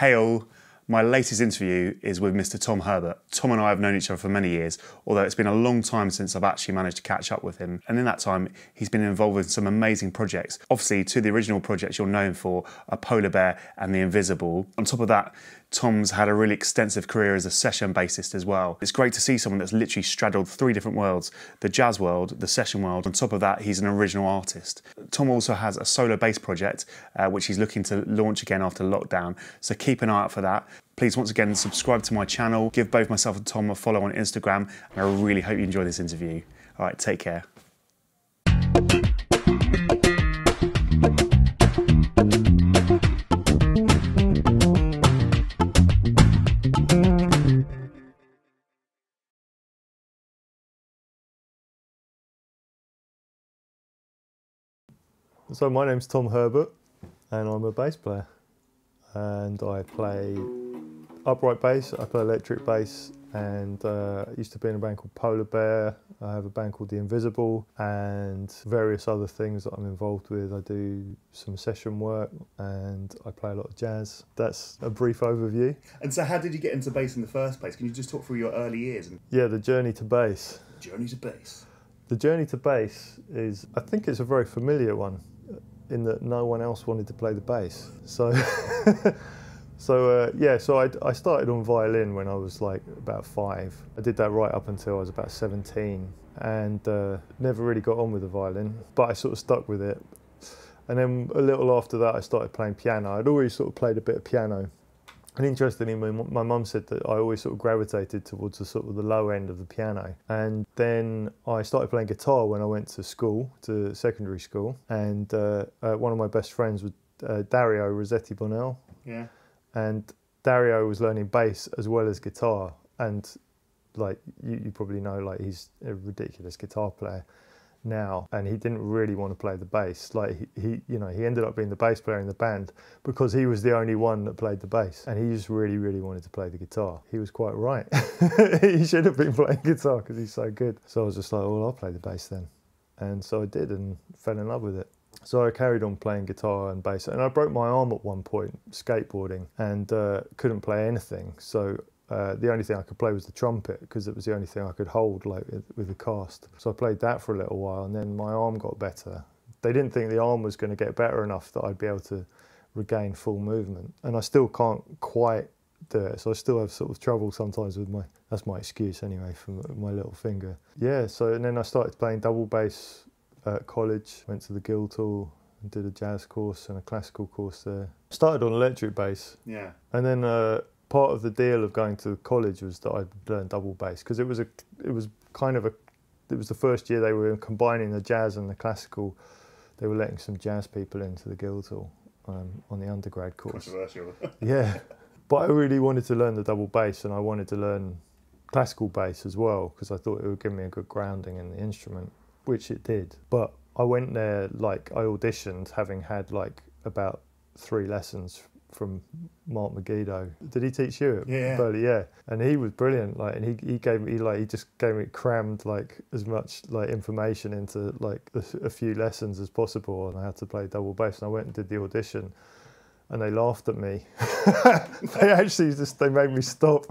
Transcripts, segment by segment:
hail my latest interview is with Mr. Tom Herbert. Tom and I have known each other for many years, although it's been a long time since I've actually managed to catch up with him. And in that time, he's been involved in some amazing projects. Obviously, two of the original projects you'll know him for are Polar Bear and The Invisible. On top of that, Tom's had a really extensive career as a session bassist as well. It's great to see someone that's literally straddled three different worlds, the jazz world, the session world. On top of that, he's an original artist. Tom also has a solo bass project, which he's looking to launch again after lockdown. So keep an eye out for that. Please, once again, subscribe to my channel. Give both myself and Tom a follow on Instagram. And I really hope you enjoy this interview. All right, take care. So my name's Tom Herbert and I'm a bass player, and I play upright bass, I play electric bass, and I used to be in a band called Polar Bear. I have a band called The Invisible and various other things that I'm involved with. I do some session work and I play a lot of jazz. That's a brief overview. And so how did you get into bass in the first place? Can you just talk through your early years? Yeah, the journey to bass. Journey to bass. The journey to bass is, I think it's a very familiar one, in that no one else wanted to play the bass. So, so I started on violin when I was like about 5. I did that right up until I was about 17 and never really got on with the violin, but I sort of stuck with it. And then a little after that, I started playing piano. I'd already sort of played a bit of piano. And interestingly, my mum said that I always sort of gravitated towards the sort of the low end of the piano. And then I started playing guitar when I went to school, to secondary school. And one of my best friends was Dario Rossetti Bonnell. Yeah. And Dario was learning bass as well as guitar. And like you probably know, like he's a ridiculous guitar player now, and he didn't really want to play the bass. Like he ended up being the bass player in the band because he was the only one that played the bass, and he just really wanted to play the guitar. He was quite right. He should have been playing guitar because he's so good. So I was just like, well, I'll play the bass then. And so I did and fell in love with it. So I carried on playing guitar and bass, and I broke my arm at one point skateboarding and couldn't play anything. So the only thing I could play was the trumpet, because it was the only thing I could hold, like with the cast. So I played that for a little while, and then my arm got better. They didn't think the arm was going to get better enough that I'd be able to regain full movement, and I still can't quite do it. So I still have sort of trouble sometimes with my, that's my excuse anyway, for my little finger. Yeah, so and then I started playing double bass at college, went to the Guildhall, and did a jazz course and a classical course there. Started on electric bass. Yeah. And then part of the deal of going to college was that I'd learn double bass, because it was the first year they were combining the jazz and the classical. They were letting some jazz people into the Guildhall on the undergrad course. Controversial. Yeah, but I really wanted to learn the double bass, and I wanted to learn classical bass as well, because I thought it would give me a good grounding in the instrument, which it did. But I went there, like I auditioned having had like about 3 lessons from Mark Megiddo. Did he teach you it? Yeah. Burley, yeah. And he was brilliant. Like, and he gave me like, he just gave me crammed like as much like information into like a few lessons as possible on how to play double bass. And I went and did the audition, and they laughed at me. They actually just, they made me stop,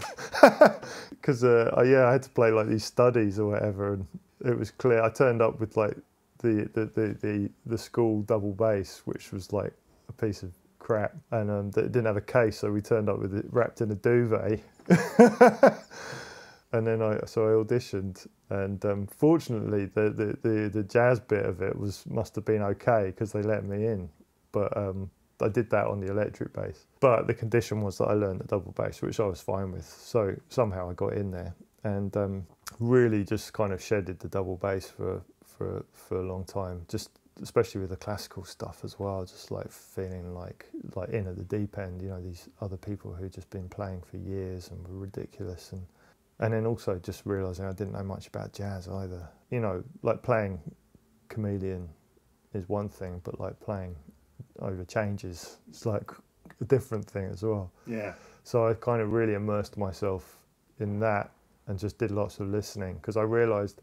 because I had to play like these studies or whatever, and it was clear. I turned up with like the school double bass, which was like a piece of crap, and they didn't have a case, so we turned up with it wrapped in a duvet. And then I auditioned, and fortunately the jazz bit of it must have been okay, because they let me in. But I did that on the electric bass, but the condition was that I learned the double bass, which I was fine with. So somehow I got in there, and really just kind of shedded the double bass for a long time, just especially with the classical stuff as well, just like feeling like in at the deep end, you know, these other people who'd just been playing for years and were ridiculous. And then also just realising I didn't know much about jazz either. You know, like playing Chameleon is one thing, but like playing over changes, it's like a different thing as well. Yeah. So I kind of really immersed myself in that and just did lots of listening, because I realised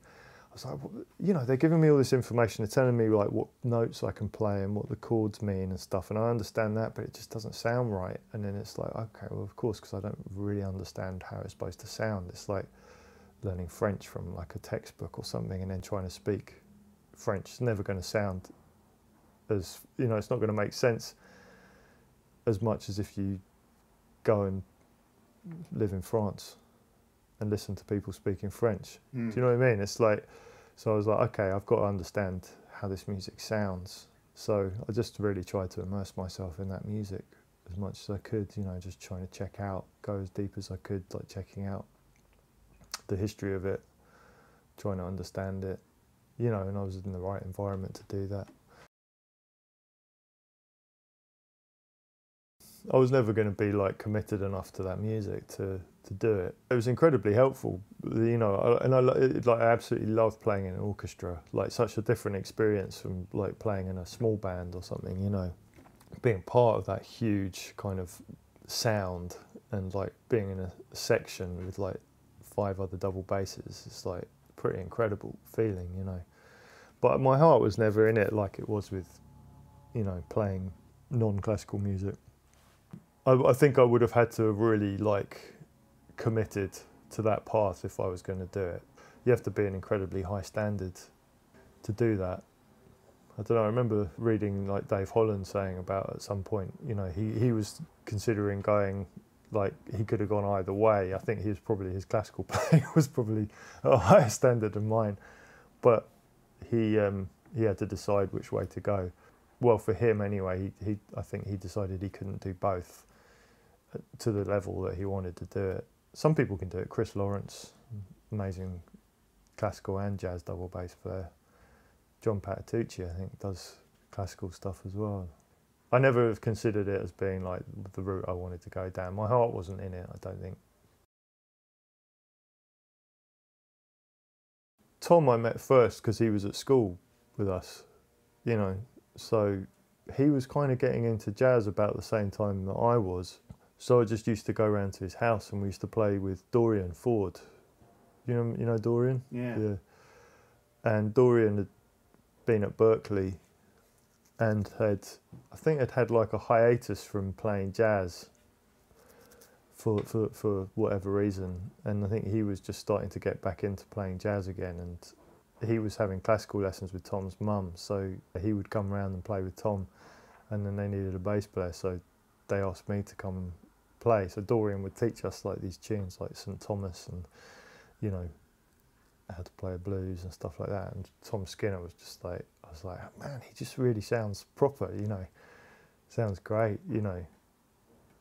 I was like, you know, they're giving me all this information. They're telling me like what notes I can play and what the chords mean and stuff. And I understand that, but it just doesn't sound right. And then it's like, okay, well, of course, because I don't really understand how it's supposed to sound. It's like learning French from like a textbook or something and then trying to speak French. It's never going to sound as, you know, it's not going to make sense as much as if you go and live in France and listen to people speaking French. Mm. Do you know what I mean? It's like, so I was like, okay, I've got to understand how this music sounds. So I just really tried to immerse myself in that music as much as I could, you know, just trying to check out, go as deep as I could, like checking out the history of it, trying to understand it, you know, and I was in the right environment to do that. I was never going to be like committed enough to that music to do it. It was incredibly helpful, you know, and I absolutely love playing in an orchestra. Like such a different experience from like playing in a small band or something, you know, being part of that huge kind of sound and like being in a section with like 5 other double basses. It's like a pretty incredible feeling, you know. But my heart was never in it like it was with, you know, playing non-classical music. I think I would have had to have really like committed to that path if I was going to do it. You have to be an incredibly high standard to do that. I don't know, I remember reading like Dave Holland saying about at some point, you know, he was considering going, like he could have gone either way. I think his classical playing was probably a higher standard than mine, but he had to decide which way to go. Well, for him anyway, I think he decided he couldn't do both to the level that he wanted to do it. Some people can do it. Chris Lawrence, amazing classical and jazz double bass player. John Patitucci, I think, does classical stuff as well. I never have considered it as being like the route I wanted to go down. My heart wasn't in it, I don't think. Tom I met first because he was at school with us, you know, so he was kind of getting into jazz about the same time that I was. So I just used to go around to his house and we used to play with Dorian Ford. You know Dorian? Yeah. Yeah. And Dorian had been at Berkeley and had like a hiatus from playing jazz for whatever reason. And I think he was just starting to get back into playing jazz again, and he was having classical lessons with Tom's mum, so he would come round and play with Tom, and then they needed a bass player, so they asked me to come and play. So Dorian would teach us like these tunes like St. Thomas and, you know, how to play blues and stuff like that. And Tom Skinner was just like, I was like, man, he just really sounds proper, you know, sounds great, you know.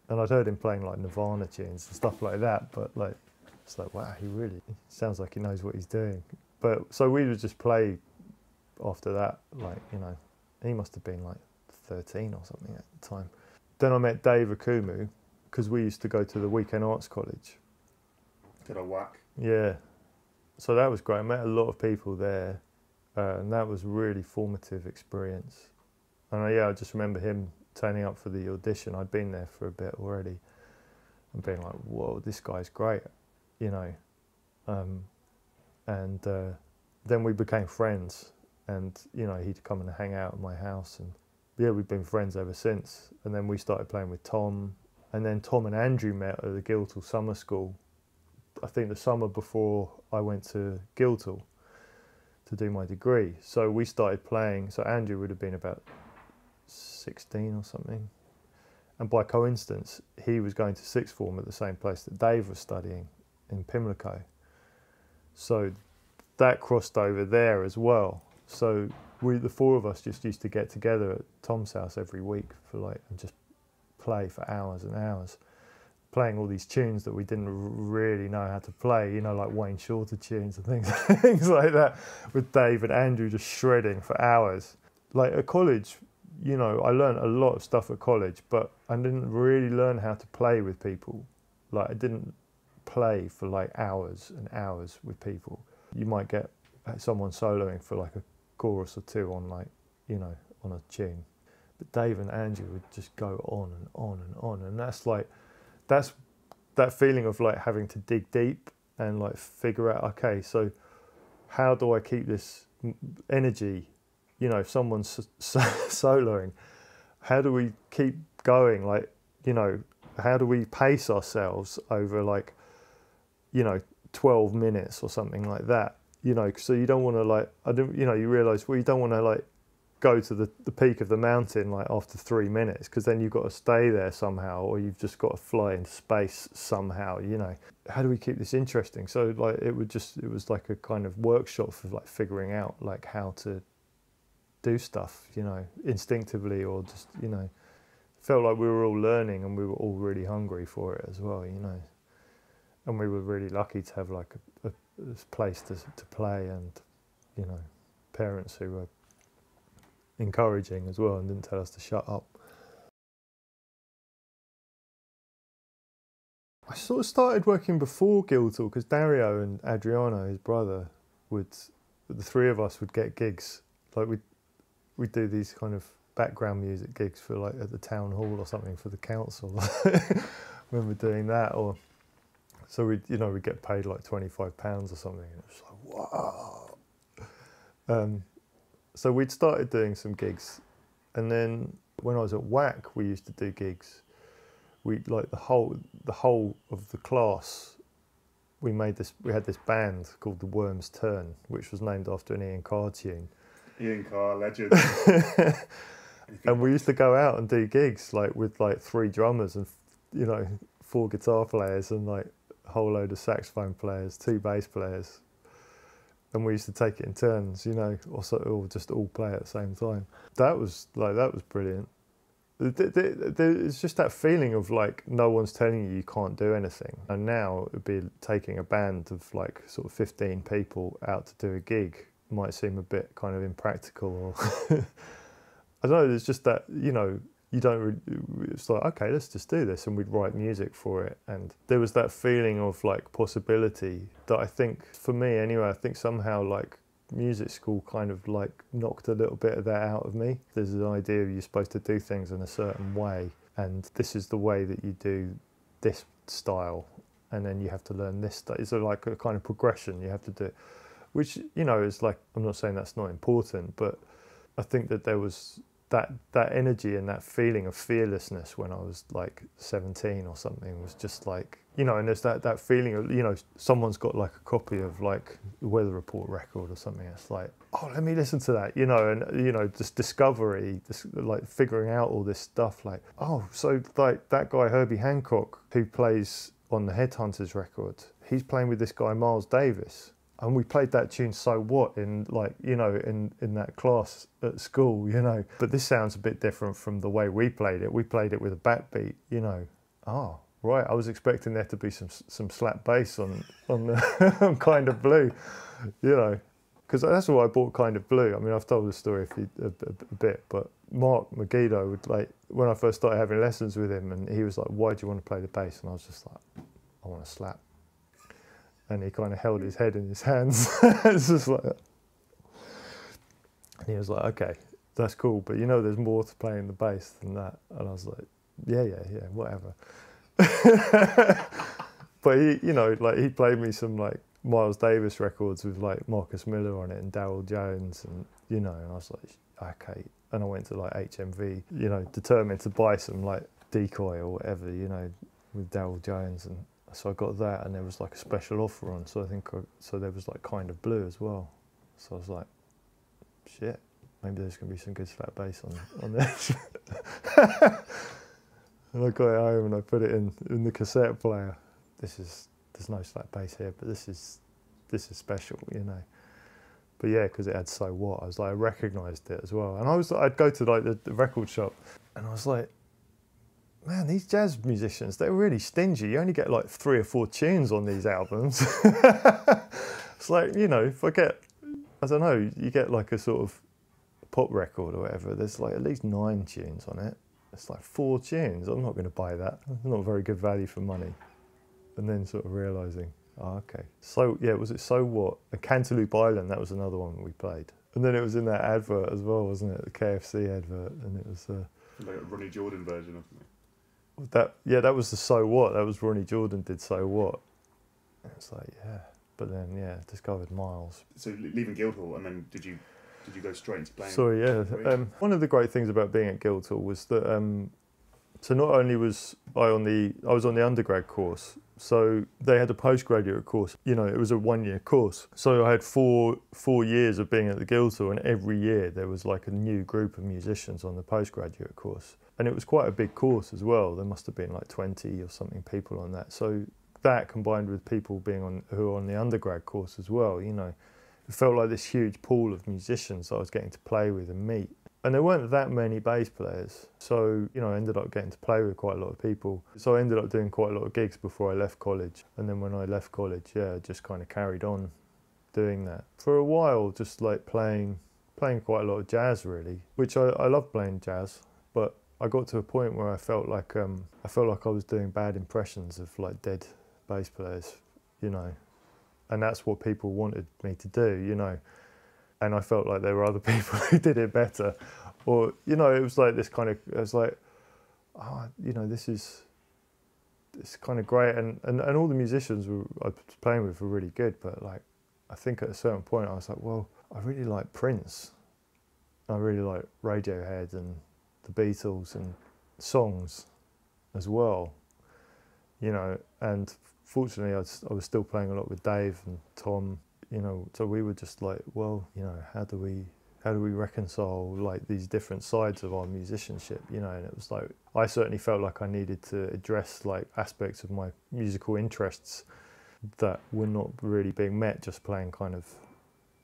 And I'd heard him playing like Nirvana tunes and stuff like that, but like, it's like, wow, he really sounds like he knows what he's doing. But so we would just play after that, like, you know, he must have been like 13 or something at the time. Then I met Dave Okumu, because we used to go to the Weekend Arts College. Did I whack? Yeah. So that was great. I met a lot of people there, and that was a really formative experience. And I just remember him turning up for the audition. I'd been there for a bit already and being like, whoa, this guy's great, you know. And then we became friends, and, you know, he'd come and hang out at my house, and yeah, we've been friends ever since. And then we started playing with Tom, and then Tom and Andrew met at the Guildhall summer school. I think the summer before I went to Guildhall to do my degree. So we started playing, so Andrew would have been about 16 or something. And by coincidence, he was going to sixth form at the same place that Dave was studying in Pimlico. So that crossed over there as well. So the four of us just used to get together at Tom's house every week for like, and just play for hours and hours, playing all these tunes that we didn't really know how to play, you know, like Wayne Shorter tunes and things like that, with Dave and Andrew just shredding for hours. Like at college, you know, I learned a lot of stuff at college, but I didn't really learn how to play with people. Like I didn't play for like hours and hours with people. You might get someone soloing for like a chorus or two on like, you know, on a tune. But Dave and Andrew would just go on and on and on. And that's like, that's that feeling of like having to dig deep and like figure out, okay, so how do I keep this energy? You know, if someone's soloing, how do we keep going? Like, you know, how do we pace ourselves over, like, you know, 12 minutes or something like that? You know, so you don't want to, like, you realise, well, you don't want to, like, go to the peak of the mountain, like, after 3 minutes, because then you've got to stay there somehow, or you've just got to fly into space somehow, you know. How do we keep this interesting? So, like, it was like a kind of workshop for, like, figuring out, like, how to do stuff, you know, instinctively, or just, you know, felt like we were all learning, and we were all really hungry for it as well, you know. And we were really lucky to have, like, a place to play, and, you know, parents who were encouraging as well and didn't tell us to shut up. I sort of started working before Guildhall because Dario and Adriano, his brother, the three of us would get gigs. Like, we'd do these kind of background music gigs for, like, at the town hall or something for the council. I remember doing that, or so we'd get paid like £25 or something, and it was like, wow. So we'd started doing some gigs, and then when I was at WAC, we used to do gigs. We'd, like, the whole of the class, we had this band called The Worms Turn, which was named after an Ian Carr tune. Ian Carr, legend. And we used to go out and do gigs, like, with, like, 3 drummers and, you know, 4 guitar players and, like, a whole load of saxophone players, 2 bass players. And we used to take it in turns, you know, or just all play at the same time. That was brilliant. It's just that feeling of, like, no one's telling you you can't do anything. And now it'd be taking a band of, like, sort of 15 people out to do a gig. Might seem a bit kind of impractical, or I don't know. There's just that, you know, you don't really, it's like, okay, let's just do this, and we'd write music for it, and there was that feeling of, like, possibility that I think, for me anyway, I think somehow, like, music school kind of, like, knocked a little bit of that out of me. There's an idea you're supposed to do things in a certain way, and this is the way that you do this style, and then you have to learn this stuff. It's like a kind of progression you have to do. Which, you know, is, like, I'm not saying that's not important, but I think that there was that energy and that feeling of fearlessness when I was, like, 17 or something, was just, like, you know, and there's that feeling of, you know, someone's got, like, a copy of, like, the Weather Report record or something. It's like, oh, let me listen to that, you know, and, you know, just discovery, just, like, figuring out all this stuff, like, oh, so, like, that guy Herbie Hancock, who plays on the Headhunters record, he's playing with this guy Miles Davis. And we played that tune, So What, in, like, you know, in that class at school, you know. But this sounds a bit different from the way we played it. We played it with a backbeat, you know. Oh, right, I was expecting there to be some slap bass on Kind of Blue, you know. Because that's why I bought Kind of Blue. I mean, I've told the story a bit, but Mark Megiddo would, like, when I first started having lessons with him, and he was like, why do you want to play the bass? And I was just like, I want to slap. And he kind of held his head in his hands. It's just like that. And he was like, okay, that's cool, but you know there's more to playing the bass than that. And I was like, yeah, whatever. But he, you know, like, he played me some, like, Miles Davis records with, like, Marcus Miller on it and Darrell Jones, and, you know, and I was like, okay. And I went to, like, HMV, you know, determined to buy some, like, Decoy or whatever, you know, with Darrell Jones. And so I got that, and there was, like, a special offer on, so I think, so there was, like, Kind of Blue as well. So I was like, shit, maybe there's going to be some good slap bass on this. And I got it home, and I put it in the cassette player. There's no slap bass here, but this is special, you know. But yeah, because it had So What, I was like, I recognised it as well. And I'd go to, like, the record shop, and I was like, man, these jazz musicians, they're really stingy. You only get, like, 3 or 4 tunes on these albums. It's like, you know, if I get, I don't know, you get, like, a sort of pop record or whatever, there's, like, at least 9 tunes on it. It's like 4 tunes. I'm not going to buy that. It's not very good value for money. And then sort of realising, oh, okay. So, yeah, was it So What? And Cantaloupe Island, that was another one we played. And then it was in that advert as well, wasn't it? The KFC advert. And it was... like a Ronnie Jordan version of it. That was the So What. That was Ronnie Jordan did So What. It's like, yeah, But then, yeah, discovered Miles. So leaving Guildhall, and then did you go straight into playing? Sorry, yeah. One of the great things about being at Guildhall was that so not only was I was on the undergrad course, so they had a postgraduate course. You know, it was a one-year course. So I had four years of being at the Guildhall, and every year there was like a new group of musicians on the postgraduate course. And it was quite a big course as well. There must have been like 20 or something people on that. So that combined with people being on who were on the undergrad course as well, you know, it felt like this huge pool of musicians that I was getting to play with and meet. And there weren't that many bass players, so you know, I ended up getting to play with quite a lot of people. So I ended up doing quite a lot of gigs before I left college. And then when I left college, yeah, I just kind of carried on doing that. For a while, just like playing quite a lot of jazz really, which I love playing jazz, but I got to a point where I felt like I was doing bad impressions of like dead bass players, you know, and that's what people wanted me to do, you know, and I felt like there were other people who did it better, or you know, it was like this kind of, I was like, oh, you know, this is kind of great, and all the musicians I was playing with were really good, but like I think at a certain point I was like, well, I really like Prince, I really like Radiohead and the Beatles and songs as well, you know, and fortunately I was still playing a lot with Dave and Tom, you know, so we were just like, well, you know, how do we reconcile like these different sides of our musicianship, you know, and it was like, I certainly felt like I needed to address like aspects of my musical interests that were not really being met just playing kind of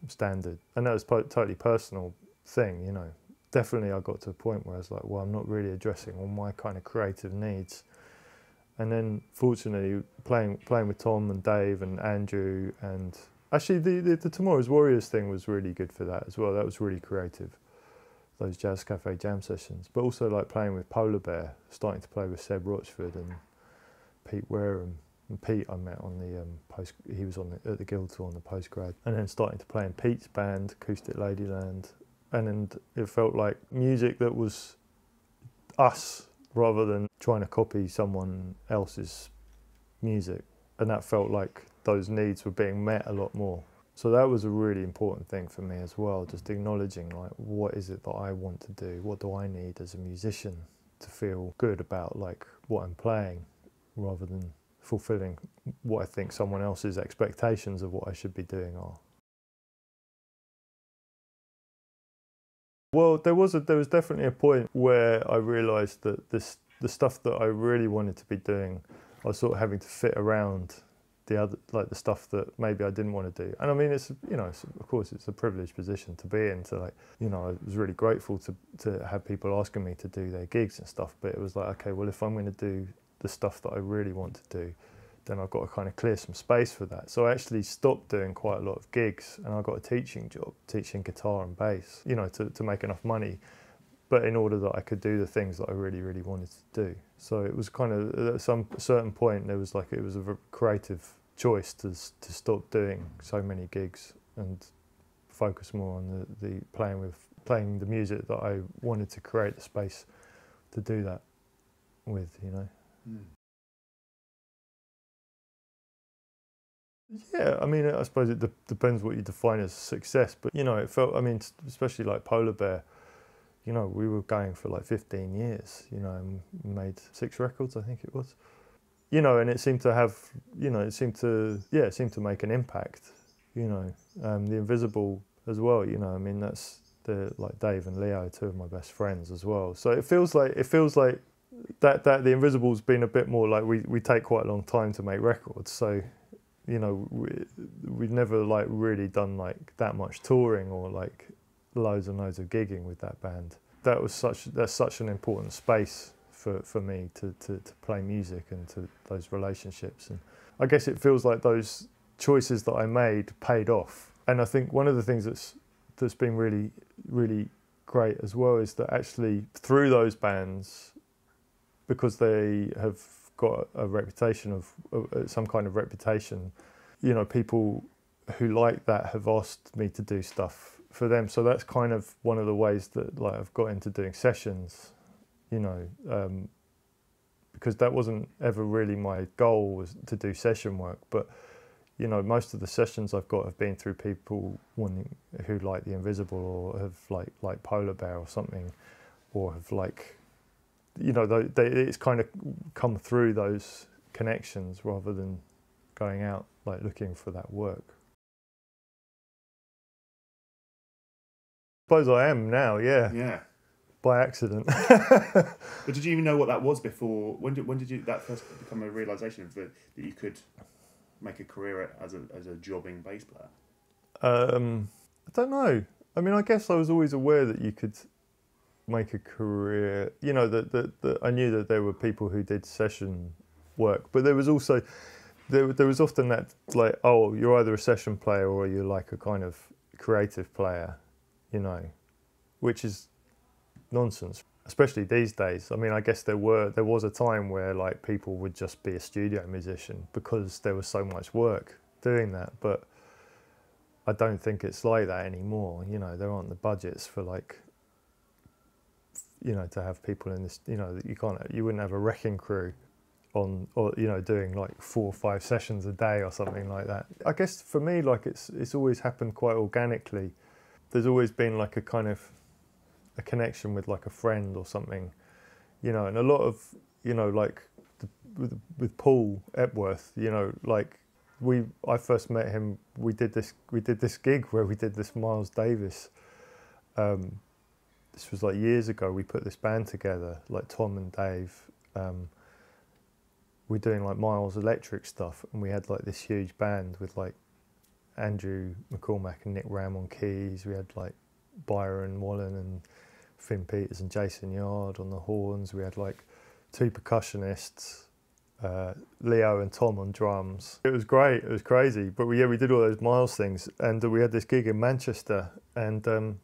standard, and that was totally personal thing, you know. Definitely I got to a point where I was like, well, I'm not really addressing all my kind of creative needs. And then fortunately playing with Tom and Dave and Andrew, and actually the Tomorrow's Warriors thing was really good for that as well. That was really creative, those Jazz Cafe jam sessions. But also like playing with Polar Bear, starting to play with Seb Rochford and Pete Wareham. And Pete I met on the he was at the Guildhall on the postgrad. And then starting to play in Pete's band, Acoustic Ladyland. And it felt like music that was us rather than trying to copy someone else's music. And that felt like those needs were being met a lot more. So that was a really important thing for me as well, just acknowledging like, what is it that I want to do? What do I need as a musician to feel good about like what I'm playing, rather than fulfilling what I think someone else's expectations of what I should be doing are. Well, there was definitely a point where I realised that the stuff that I really wanted to be doing, I was sort of having to fit around the stuff that maybe I didn't want to do. And I mean, it's, you know, it's, of course it's a privileged position to be in. To like, you know, I was really grateful to have people asking me to do their gigs and stuff. But it was like, okay, well, if I'm going to do the stuff that I really want to do, then I've got to kind of clear some space for that. So I actually stopped doing quite a lot of gigs, and I got a teaching job, teaching guitar and bass, you know, to make enough money, but in order that I could do the things that I really, really wanted to do. So it was kind of, at some certain point, there was like, it was a creative choice to stop doing so many gigs and focus more on the playing the music that I wanted to create the space to do that with, you know. Mm. Yeah, I mean, I suppose it depends what you define as success, but, you know, it felt, I mean, especially like Polar Bear, you know, we were going for like 15 years, you know, and made 6 records, I think it was. You know, and it seemed to have, you know, it seemed to make an impact, you know. The Invisible as well, you know, I mean, that's like Dave and Leo, 2 of my best friends as well. So it feels like that The Invisible's been a bit more like, we take quite a long time to make records, so... You know, we've never like really done like that much touring or like loads and loads of gigging with that band. That's such an important space for me to play music and to those relationships. And I guess it feels like those choices that I made paid off. And I think one of the things that's been really, really great as well is that actually through those bands, because they have got a reputation of some kind of reputation, you know, people who like that have asked me to do stuff for them. So that's kind of one of the ways that like I've got into doing sessions, you know, because that wasn't ever really my goal, was to do session work, but you know, most of the sessions I've got have been through people wanting, who like The Invisible or have like Polar Bear or something, or have like, you know, it's kind of come through those connections rather than going out like looking for that work. I suppose I am now, yeah. Yeah. By accident. But did you even know what that was before? When did you that first become a realisation of that you could make a career as a jobbing bass player? I don't know. I mean, I guess I was always aware that you could make a career. You know, that I knew that there were people who did session work, but there was also there was often that like, oh, you're either a session player or you're like a kind of creative player, you know, which is nonsense, especially these days. I mean, I guess there was a time where like people would just be a studio musician because there was so much work doing that, but I don't think it's like that anymore. You know, there aren't the budgets for like, you know, to have people in this, you know, that you wouldn't have a wrecking crew on, or, you know, doing like 4 or 5 sessions a day or something like that. I guess for me, like it's always happened quite organically. There's always been like a kind of a connection with like a friend or something, you know, and a lot of, you know, like with Paul Epworth, you know, like I first met him, we did this gig where we did this Miles Davis, this was like years ago, we put this band together, like Tom and Dave, we're doing like Miles electric stuff, and we had like this huge band with like Andrew McCormack and Nick Ram on keys, we had like Byron Wallen and Finn Peters and Jason Yard on the horns. We had like 2 percussionists, Leo and Tom on drums. It was great. It was crazy. But we did all those Miles things, and we had this gig in Manchester. And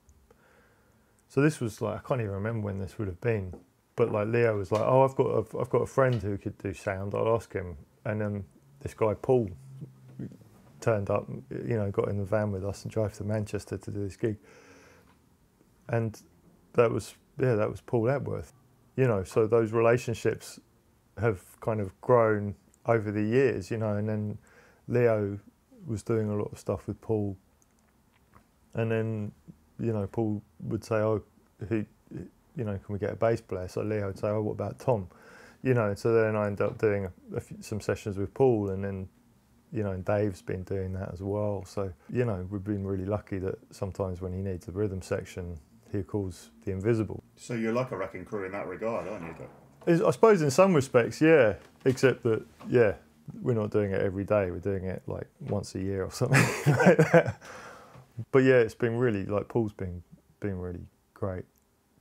so this was like, I can't even remember when this would have been. But like Leo was like, oh, I've got a friend who could do sound. I'll ask him. And then this guy Paul turned up, you know, got in the van with us and drove to Manchester to do this gig. And that was Paul Epworth, you know, so those relationships have kind of grown over the years, you know, and then Leo was doing a lot of stuff with Paul, and then, you know, Paul would say, oh, you know, can we get a bass player? So Leo would say, oh, what about Tom? You know, so then I ended up doing some sessions with Paul, and then, you know, and Dave's been doing that as well. So, you know, we've been really lucky that sometimes when he needs a rhythm section, he calls The Invisible. So you're like a wrecking crew in that regard, aren't you? I suppose in some respects, yeah. Except that, yeah, we're not doing it every day. We're doing it like once a year or something like that. But yeah, it's been really, like Paul's been really great.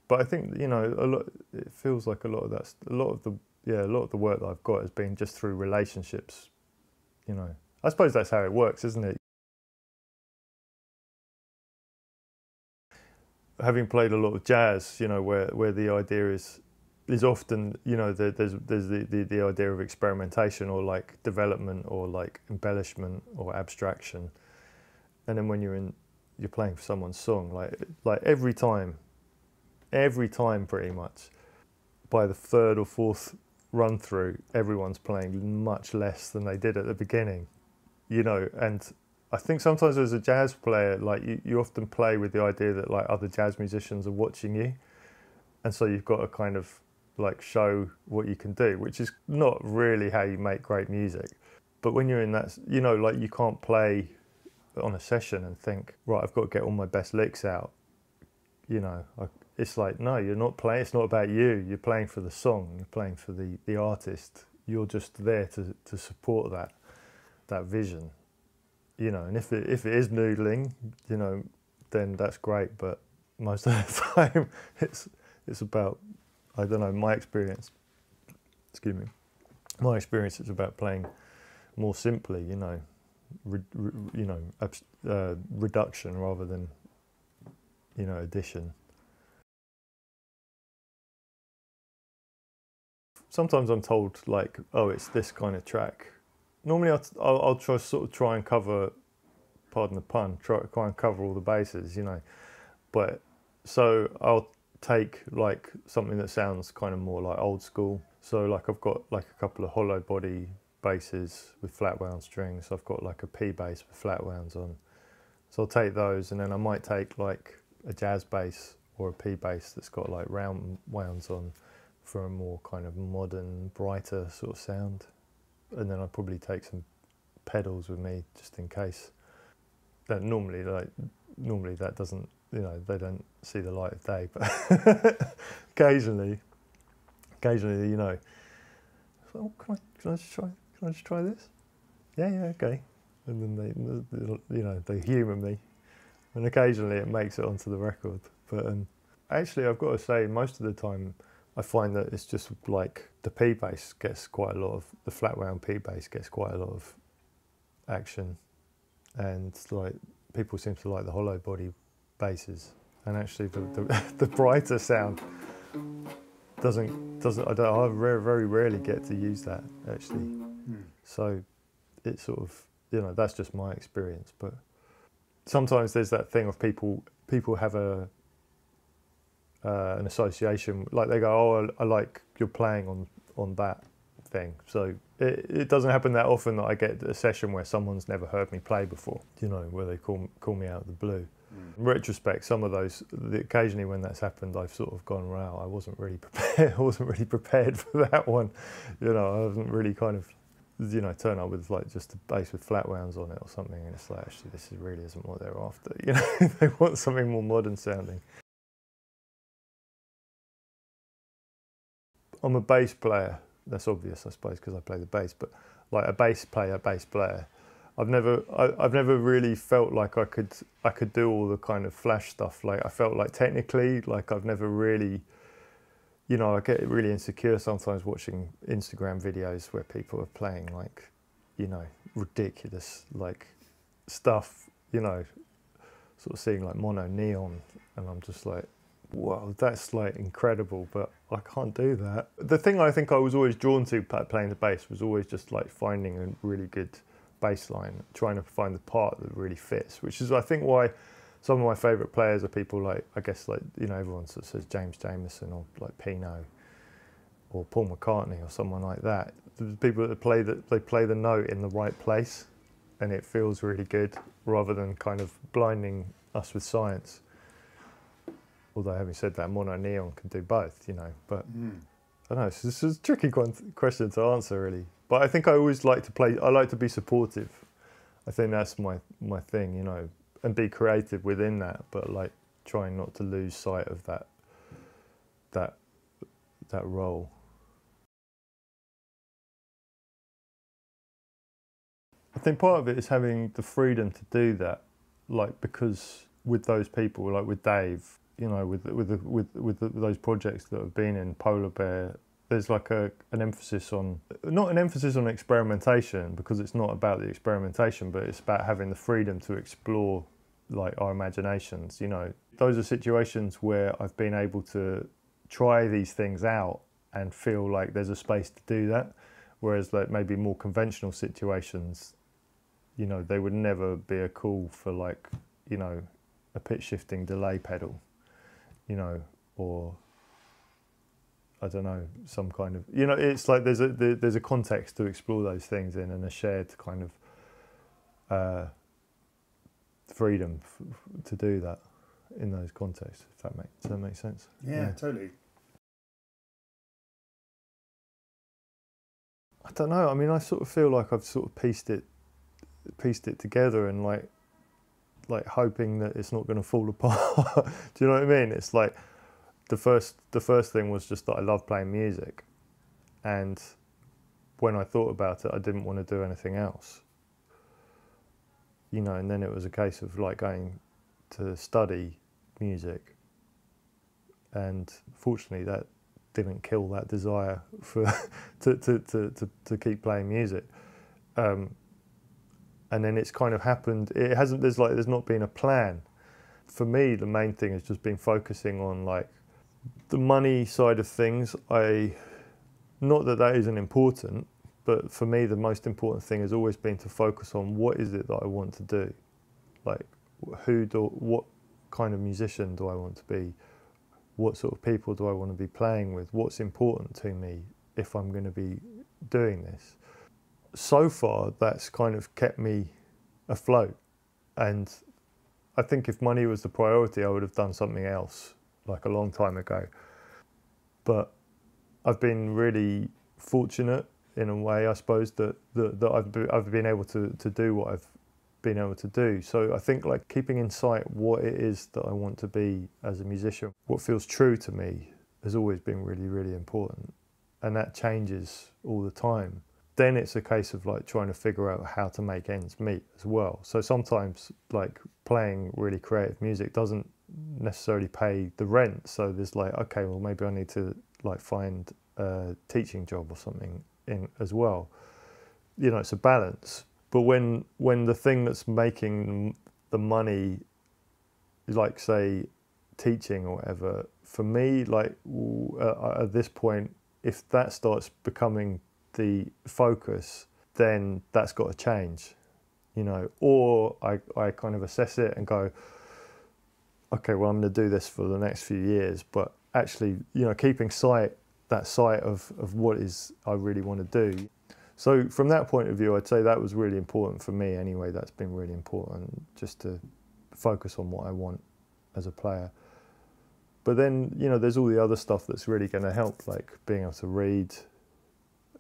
But I think, you know, it feels like a lot of the work that I've got has been just through relationships, you know. I suppose that's how it works, isn't it? Having played a lot of jazz, you know, where the idea is often, you know, there's the idea of experimentation or like development or like embellishment or abstraction, and then when you're playing for someone's song, like every time pretty much, by the 3rd or 4th run through, everyone's playing much less than they did at the beginning, you know, and I think sometimes as a jazz player, like you often play with the idea that like other jazz musicians are watching you, and so you've got to kind of like show what you can do, which is not really how you make great music. But when you're in that, you know, like you can't play on a session and think, right, I've got to get all my best licks out, you know. It's like, no, you're not playing, it's not about you, you're playing for the song, you're playing for the artist, you're just there to support that vision. You know, and if it is noodling, you know, then that's great, but most of the time it's about, I don't know, my experience is about playing more simply, you know, reduction rather than, you know, addition. Sometimes I'm told like, oh, it's this kind of track. Normally I'll try and cover, pardon the pun, try and cover all the bases, you know. But so I'll take like something that sounds kind of more like old school. So like I've got like a couple of hollow body basses with flat wound strings. So I've got like a P bass with flat wounds on. So I'll take those, and then I might take like a jazz bass or a P bass that's got like round wounds on for a more kind of modern, brighter sort of sound. And then I'll probably take some pedals with me just in case. That normally that doesn't, you know, they don't see the light of day, but occasionally, you know, oh, can I just try this? Yeah, okay. And then they, you know, they humour me, and occasionally it makes it onto the record. But actually, I've got to say, most of the time, I find that it's just like the P bass gets quite a lot of, the flat wound P bass gets quite a lot of action, and like people seem to like the hollow body basses, and actually the brighter sound doesn't. I very rarely get to use that actually. Mm. So it's sort of, you know, that's just my experience. But sometimes there's that thing of people have a an association, like they go, oh, I like you're playing on that thing. So it doesn't happen that often that I get a session where someone's never heard me play before, you know, where they call me out of the blue. Mm. In retrospect, some of those, occasionally when that's happened, I've sort of gone, wow, I wasn't really prepared. I wasn't really prepared for that one. You know, I haven't really kind of, you know, turn up with like just a bass with flat wounds on it or something, and it's like, actually, this really isn't what they're after. You know, they want something more modern sounding. I'm a bass player. That's obvious, I suppose, because I play the bass. But like a bass player, I've never really felt like I could do all the kind of flash stuff. Like I felt like technically, like I've never really, you know, I get really insecure sometimes watching Instagram videos where people are playing like, you know, ridiculous like stuff, you know, sort of seeing like Mono Neon, and I'm just like, wow, that's like incredible, but I can't do that. The thing I think I was always drawn to playing the bass was always just like finding a really good bass line, trying to find the part that really fits, which is I think why some of my favourite players are people like, I guess, like, you know, everyone sort of says James Jamerson or like Pino or Paul McCartney or someone like that. The people that play the note in the right place and it feels really good, rather than kind of blinding us with science. Although having said that, Mono Neon can do both, you know. But I don't know, this is a tricky question to answer really. But I think I always like to play. I like to be supportive. I think that's my thing, you know. And be creative within that, but like trying not to lose sight of that role. I think part of it is having the freedom to do that, like, because with those people, like with Dave, you know, with those projects that have been in Polar Bear, there's like an emphasis on, not an emphasis on experimentation, because it's not about the experimentation, but it's about having the freedom to explore like our imaginations, you know. Those are situations where I've been able to try these things out and feel like there's a space to do that, whereas like maybe more conventional situations, you know, they would never be a call for like, you know, a pitch shifting delay pedal, you know, or I don't know, some kind of, you know, it's like there's a context to explore those things in, and a shared kind of freedom to do that in those contexts, if that makes sense. Yeah, totally. I don't know, I mean, I sort of feel like I've sort of pieced it together, and like hoping that it's not going to fall apart. Do you know what I mean? It's like the first thing was just that I love playing music, and when I thought about it, I didn't want to do anything else, you know. And then it was a case of like going to study music, and fortunately that didn't kill that desire for to keep playing music. And then it's kind of happened. It hasn't. There's not been a plan. For me, the main thing has just been focusing on like the money side of things. Not that that isn't important, but for me the most important thing has always been to focus on what is it that I want to do, like what kind of musician do I want to be, what sort of people do I want to be playing with, what's important to me if I'm going to be doing this. so far that's kind of kept me afloat. And I think if money was the priority, I would have done something else, like a long time ago. But I've been really fortunate in a way, I suppose, that I've been able to do what I've been able to do. So I think like keeping in sight what it is that I want to be as a musician, what feels true to me, has always been really, really important. And that changes all the time. Then it's a case of like trying to figure out how to make ends meet as well. So sometimes like playing really creative music doesn't necessarily pay the rent. So there's like, okay, well maybe I need to like find a teaching job or something in as well. You know, it's a balance. But when the thing that's making the money, like say teaching or whatever, for me, like at this point, if that starts becoming the focus, then that's got to change, you know. Or I kind of assess it and go, okay, well I'm going to do this for the next few years, but actually, you know, keeping sight of what is I really want to do. So from that point of view, I'd say that was really important for me anyway. That's been really important, just to focus on what I want as a player. But then, you know, there's all the other stuff that's really going to help, like being able to read.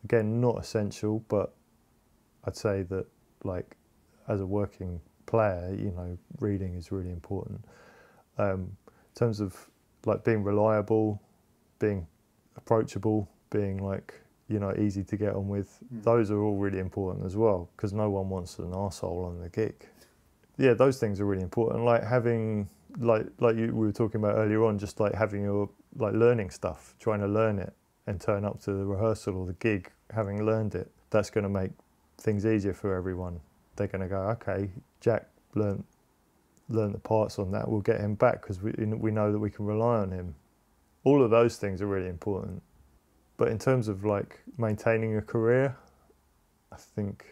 Again, not essential, but I'd say that, like, as a working player, you know, reading is really important. In terms of, like, being reliable, being approachable, being, like, you know, easy to get on with, those are all really important as well, because no one wants an arsehole on the gig. Yeah, those things are really important. Like, having, like you, we were talking about earlier on, just, like, having your, like, learning stuff, trying to learn it, and turn up to the rehearsal or the gig having learned it. That's going to make things easier for everyone. They're going to go, okay, Jack learned the parts on that, we'll get him back because we know that we can rely on him. All of those things are really important. But in terms of like maintaining a career, I think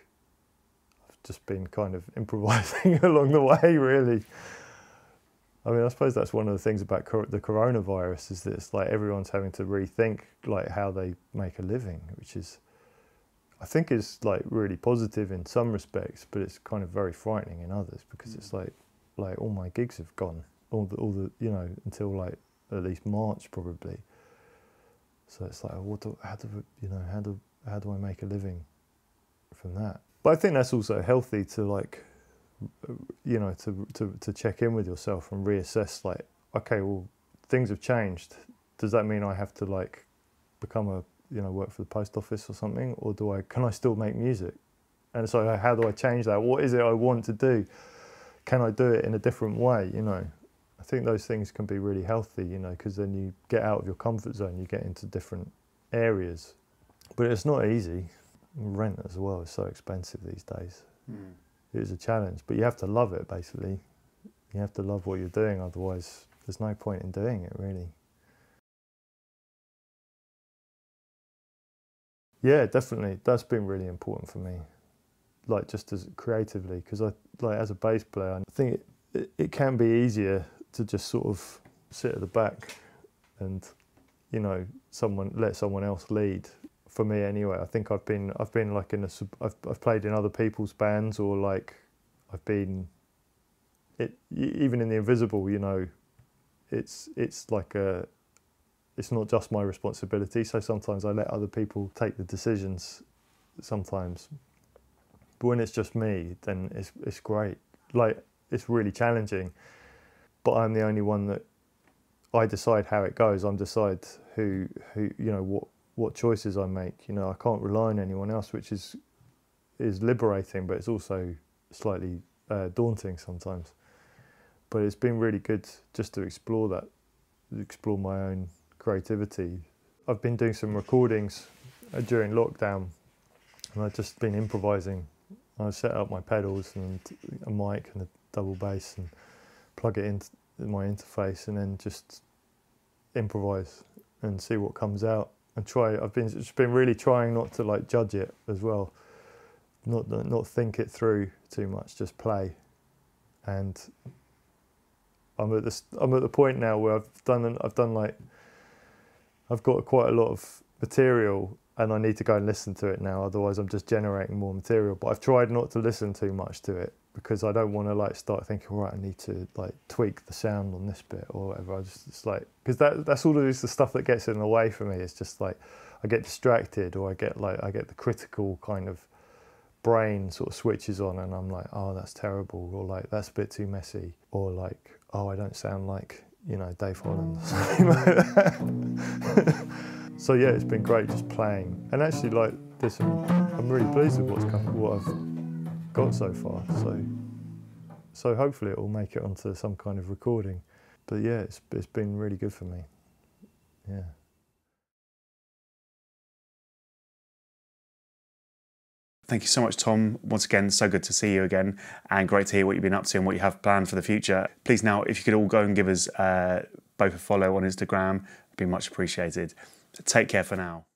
I've just been kind of improvising along the way, really. I mean, I suppose that's one of the things about the coronavirus, is that it's like everyone's having to rethink like how they make a living, which is, I think, is like really positive in some respects, but it's kind of very frightening in others, because it's like all my gigs have gone, all the you know, until like at least March probably. So it's like, how do I make a living from that? But I think that's also healthy to like, you know, to check in with yourself and reassess, like, okay, well, things have changed. Does that mean I have to like become a, you know, work for the post office or something, or can I still make music? And so how do I change that? What is it I want to do? Can I do it in a different way? You know, I think those things can be really healthy, you know, because then you get out of your comfort zone, you get into different areas. But it's not easy. Rent as well is so expensive these days. Mm. It was a challenge, but you have to love it, basically. You have to love what you're doing, otherwise there's no point in doing it, really. Yeah, definitely. That's been really important for me, like just as creatively, because I, like as a bass player, I think it can be easier to just sort of sit at the back and, you know, let someone else lead. For me, anyway, I think I've been like I've played in other people's bands, or like even in The Invisible, you know, it's like it's not just my responsibility. So sometimes I let other people take the decisions, sometimes. But when it's just me, then it's great. Like, it's really challenging, but I'm the only one that I decide how it goes. I decide who you know what choices I make. You know, I can't rely on anyone else, which is liberating, but it's also slightly daunting sometimes. But it's been really good just to explore my own creativity. I've been doing some recordings during lockdown, and I've just been improvising. I set up my pedals and a mic and a double bass and plug it into my interface, and then just improvise and see what comes out. And I've been really trying not to like judge it as well, not think it through too much, just play. And I'm at the point now where I've got quite a lot of material and I need to go and listen to it now, otherwise I'm just generating more material. But I've tried not to listen too much to it because I don't want to like start thinking, all right, I need to like tweak the sound on this bit or whatever. I just, it's like, because that's all it is, the stuff that gets in the way for me. It's just like I get distracted, or I get the critical kind of brain sort of switches on, and I'm like, oh, that's terrible, or like that's a bit too messy, or like, oh, I don't sound like, you know, Dave Holland or something like that. So yeah, it's been great just playing, and actually like this, I'm really pleased with what I've got so far. So hopefully it will make it onto some kind of recording. But yeah, it's been really good for me. Yeah. Thank you so much, Tom. Once again, so good to see you again, and great to hear what you've been up to and what you have planned for the future. Please now, if you could all go and give us both a follow on Instagram, it'd be much appreciated. Take care for now.